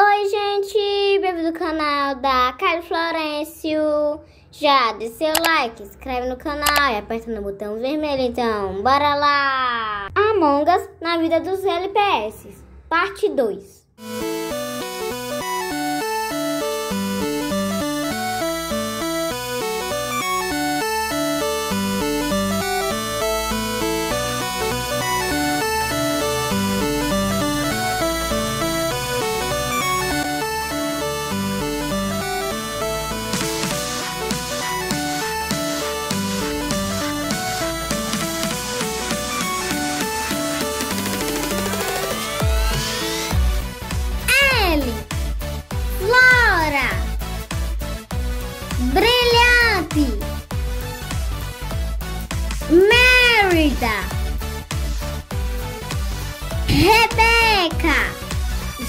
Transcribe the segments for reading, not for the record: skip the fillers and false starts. Oi, gente! Bem-vindo ao canal da Kalli Florencio. Já deixa seu like, inscreve no canal e aperta no botão vermelho, então bora lá! Among Us na vida dos LPS, parte 2. Flora Brilhante, Merida, Rebeca,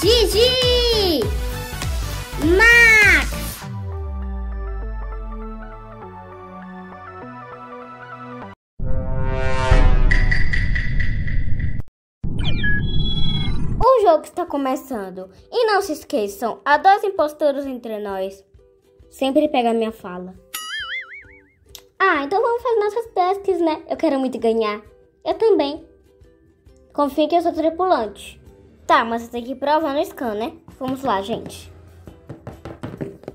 Gigi, Max. O jogo está começando, e não se esqueçam, há dois impostores entre nós. Sempre pega a minha fala. Ah, então vamos fazer nossas tasks, né? Eu quero muito ganhar. Eu também. Confio que eu sou tripulante. Tá, mas você tem que provar no scan, né? Vamos lá, gente.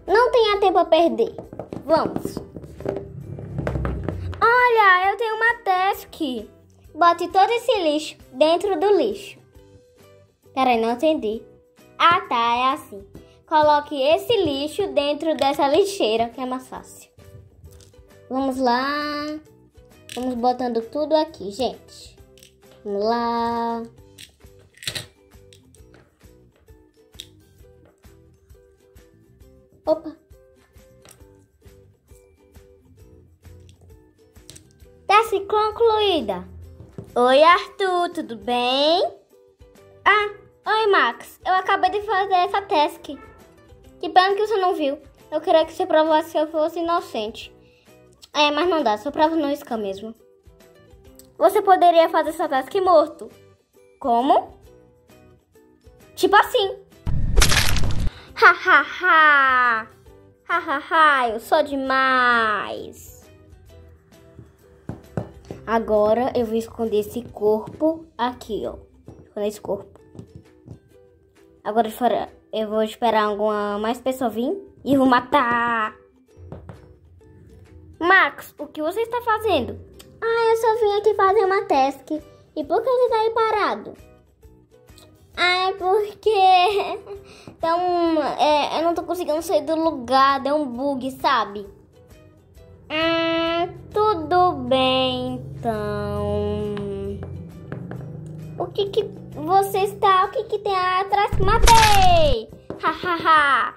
Não tenha tempo a perder. Vamos. Olha, eu tenho uma task. Bote todo esse lixo dentro do lixo. Peraí, não entendi. Ah, tá, é assim. Coloque esse lixo dentro dessa lixeira, que é mais fácil. Vamos lá. Vamos botando tudo aqui, gente. Vamos lá. Opa. Tarefa concluída. Oi, Arthur, tudo bem? Ah. Oi, Max, eu acabei de fazer essa task. Que pena que você não viu. Eu queria que você provasse que eu fosse inocente. É, mas não dá, só prova no scan mesmo. Você poderia fazer essa task morto. Como? Tipo assim. Ha, ha, ha. Ha, ha, ha, eu sou demais. Agora eu vou esconder esse corpo aqui, ó. Esconder esse corpo. Agora eu vou esperar alguma mais pessoa vir e vou matar. Max, o que você está fazendo? Ah, eu só vim aqui fazer uma task. E por que você está aí parado? Ah, é porque... eu não estou conseguindo sair do lugar, deu um bug, sabe? Tudo bem, então... O que que... Você está... O que que tem atrás? Matei! Hahaha!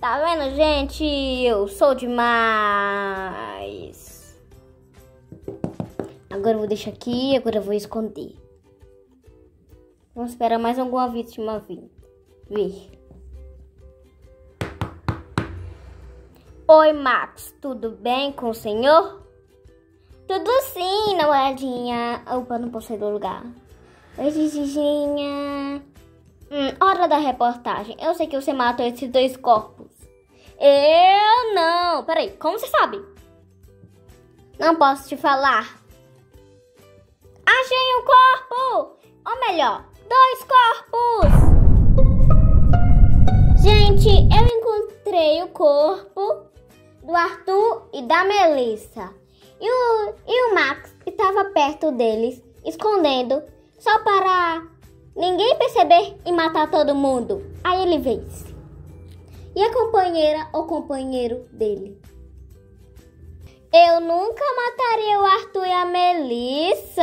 Tá vendo, gente? Eu sou demais! Agora eu vou deixar aqui. Agora eu vou esconder. Vamos esperar mais alguma vítima vir. Oi, Max. Tudo bem com o senhor? Tudo sim, namoradinha. Opa, não posso sair do lugar. Oi, Giginha. Hora da reportagem. Eu sei que você matou esses dois corpos. Eu não. Peraí, como você sabe? Não posso te falar. Achei um corpo. Ou melhor, dois corpos. Gente, eu encontrei o corpo do Arthur e da Melissa. E o Max estava perto deles, escondendo. Só para ninguém perceber e matar todo mundo. Aí ele vence. E a companheira ou companheiro dele? Eu nunca mataria o Arthur e a Melissa.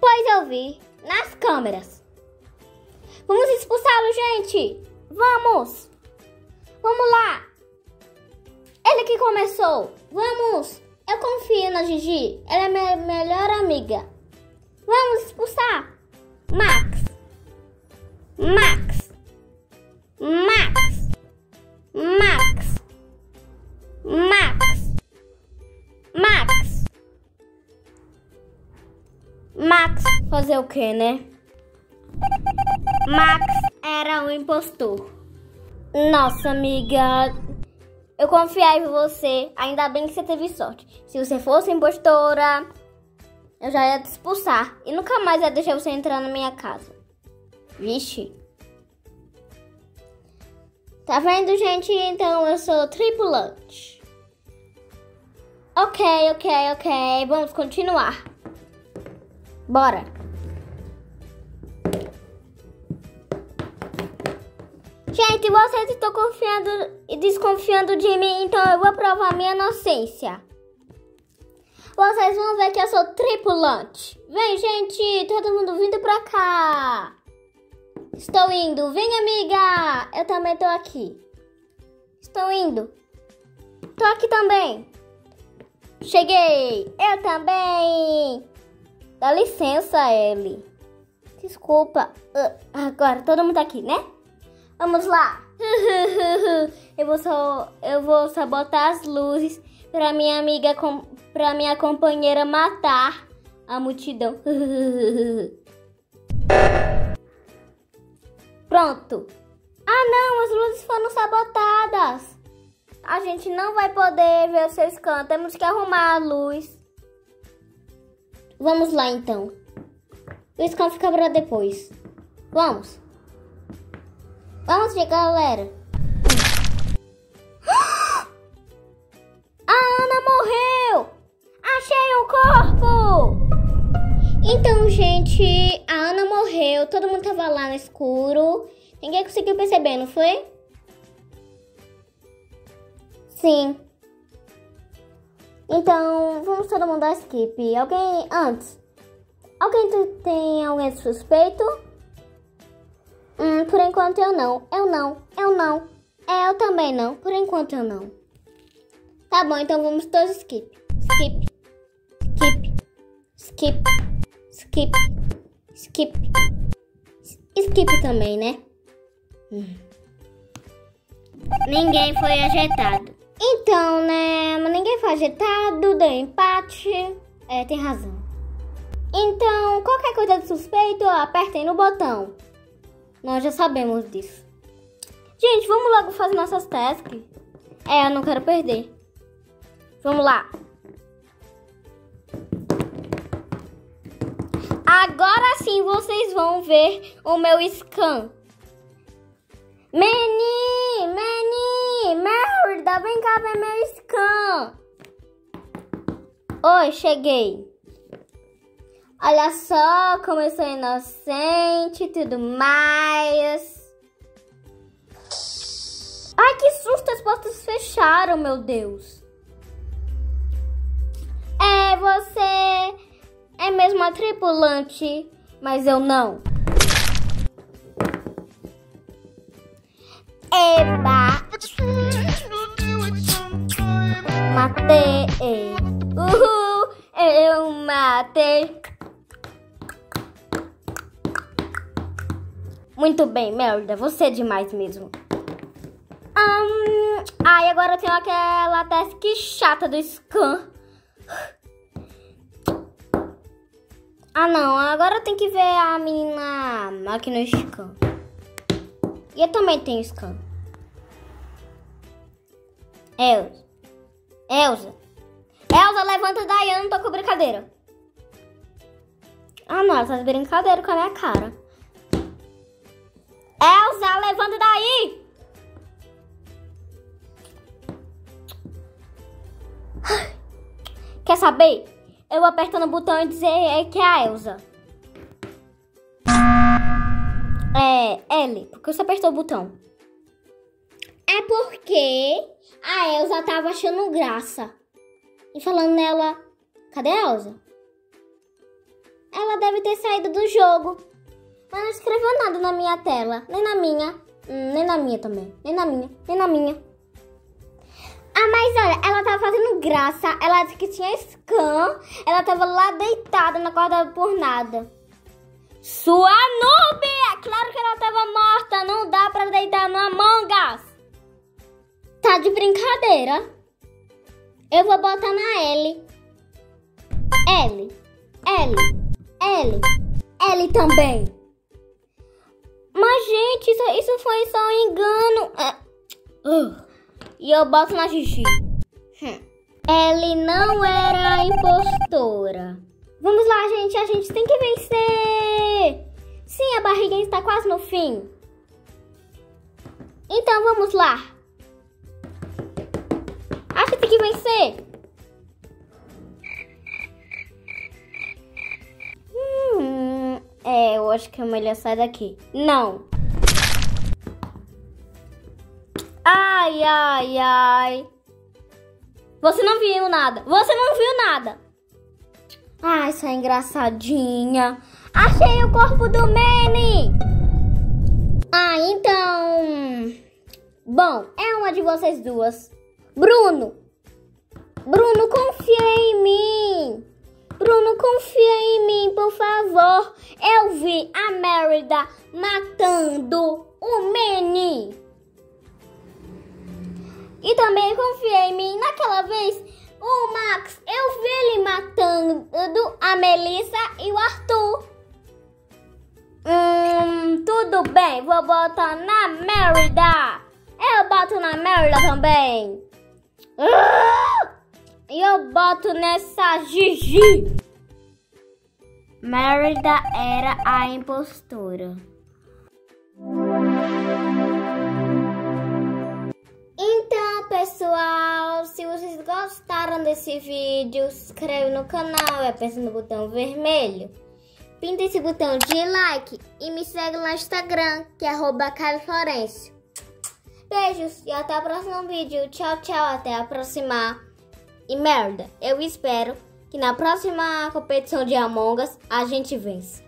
Pois eu vi nas câmeras. Vamos expulsá-lo, gente. Vamos. Vamos lá. Ele que começou. Vamos. Eu confio na Gigi. Ela é minha melhor amiga. Vamos expulsar! Max! Max! Max! Max! Max! Max! Max! Fazer o quê, né? Max era um impostor. Nossa, amiga, eu confiava em você. Ainda bem que você teve sorte. Se você fosse impostora, eu já ia te expulsar e nunca mais ia deixar você entrar na minha casa. Vixe. Tá vendo, gente? Então eu sou tripulante. Ok. Vamos continuar. Bora. Gente, vocês estão confiando e desconfiando de mim, então eu vou provar minha inocência. Vocês vão ver que eu sou tripulante. Vem, gente, todo mundo vindo pra cá. Estou indo. Vem, amiga. Eu também tô aqui. Estou indo. Tô aqui também. Cheguei. Eu também. Dá licença, Ellie. Desculpa. Agora todo mundo tá aqui, né? Vamos lá. Eu vou sabotar as luzes pra minha amiga, pra minha companheira matar a multidão. Pronto. Ah, não, as luzes foram sabotadas. A gente não vai poder ver os seus cantos. Temos que arrumar a luz. Vamos lá, então. O escão fica pra depois. Vamos. Vamos ver, galera. A Ana morreu. Achei um corpo. Então, gente, a Ana morreu. Todo mundo tava lá no escuro. Ninguém conseguiu perceber, não foi? Sim. Então, vamos todo mundo dar skip. Alguém antes? Alguém tem alguém suspeito? Por enquanto eu não. Eu não. Eu também não. Por enquanto eu não. Tá bom, então vamos todos skip. Skip também, né? Ninguém foi ajeitado. Então, né? Mas ninguém foi ajeitado, deu empate. É, tem razão. Então, qualquer coisa de suspeito, apertem no botão. Nós já sabemos disso. Gente, vamos logo fazer nossas tasks. É, eu não quero perder. Vamos lá. Agora sim vocês vão ver o meu scan. Manny, Merida, vem cá ver meu scan. Oi, cheguei. Olha só como eu sou inocente e tudo mais. Ai, que susto, as portas fecharam, meu Deus. É, você... é mesmo a tripulante, mas eu não. Eba! Matei! Uhul! Eu matei! Muito bem, Merida, você é demais mesmo. Ai, agora eu tenho aquela task chata do scan. Ah, não. Agora eu tenho que ver a menina aqui no scan. E eu também tenho scan. Elsa, levanta daí. Eu não tô com brincadeira. Ah, não. Ela tá de brincadeira com a minha cara. Elsa, levanta daí. Quer saber? Eu apertando o botão e dizer que é a Elsa. É, Ellie, porque você apertou o botão? É porque a Elsa tava achando graça. E falando nela, cadê a Elsa? Ela deve ter saído do jogo. Mas não escreveu nada na minha tela. Nem na minha. Nem na minha também. Nem na minha. Ah, mas olha, ela tava fazendo graça, ela disse que tinha scan, ela tava lá deitada, não acordava por nada. Sua noob! Claro que ela tava morta, não dá pra deitar no Among Us. Tá de brincadeira. Eu vou botar na Ellie também. Mas, gente, isso foi só um engano. E eu boto na Gigi. Ellie não era a impostora. Vamos lá, gente. A gente tem que vencer. Sim, a barriga está quase no fim. Então, vamos lá. Acho que tem que vencer. Eu acho que é melhor sair daqui. Não. Ai, ai, ai. Você não viu nada. Você não viu nada. Ai, essa engraçadinha. Achei o corpo do Manny. Ah, então... Bom, é uma de vocês duas. Bruno. Bruno, confia em mim. Bruno, confia em mim, por favor. Eu vi a Merida matando o Manny. E também confia em mim. Naquela vez, o Max, eu vi ele matando a Melissa e o Arthur. Tudo bem, vou botar na Merida. Eu boto na Merida também. E eu boto nessa Gigi. Merida era a impostora. Então, pessoal, se vocês gostaram desse vídeo, se inscreve no canal e aperta no botão vermelho. Pinta esse botão de like e me segue lá no Instagram, que é @KalliFlorencio. Beijos e até o próximo vídeo. Tchau, tchau, até a próxima. E merda, eu espero que na próxima competição de Among Us a gente vença.